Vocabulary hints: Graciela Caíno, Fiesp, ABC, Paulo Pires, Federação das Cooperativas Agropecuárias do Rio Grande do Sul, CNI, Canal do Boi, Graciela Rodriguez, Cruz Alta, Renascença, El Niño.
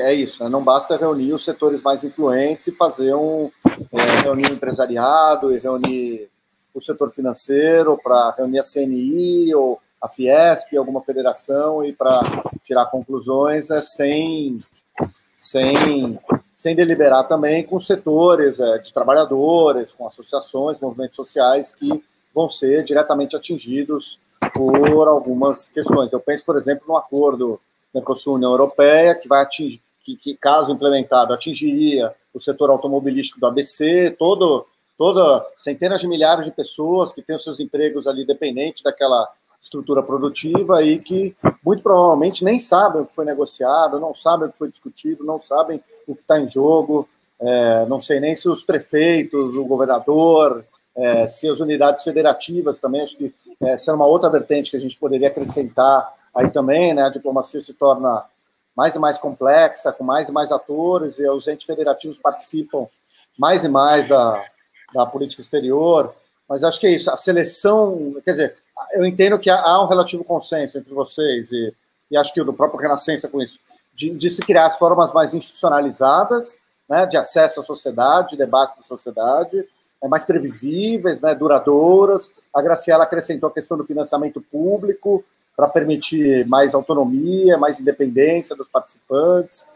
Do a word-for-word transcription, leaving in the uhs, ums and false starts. É isso, não basta reunir os setores mais influentes e fazer um... É, reunir o empresariado e reunir o setor financeiro para reunir a C N I ou a Fiesp, alguma federação, e para tirar conclusões é, sem, sem, sem deliberar também com setores é, de trabalhadores, com associações, movimentos sociais que vão ser diretamente atingidos por algumas questões. Eu penso, por exemplo, no acordo Mercosul-União Europeia, que vai atingir, que, que caso implementado atingiria o setor automobilístico do A B C, todo, toda centenas de milhares de pessoas que têm os seus empregos ali dependentes daquela estrutura produtiva e que muito provavelmente nem sabem o que foi negociado, não sabem o que foi discutido, não sabem o que está em jogo, é, não sei nem se os prefeitos, o governador, é, se as unidades federativas também, acho que é, essa é uma outra vertente que a gente poderia acrescentar aí também, né, a diplomacia se torna mais e mais complexa, com mais e mais atores, e os entes federativos participam mais e mais da, da política exterior, mas acho que é isso, a seleção, quer dizer, eu entendo que há um relativo consenso entre vocês, e, e acho que o do próprio Renascença com isso, de, de se criar as formas mais institucionalizadas, né, de acesso à sociedade, de debate com a sociedade, mais previsíveis, né, duradouras. A Graciela acrescentou a questão do financiamento público, para permitir mais autonomia, mais independência dos participantes.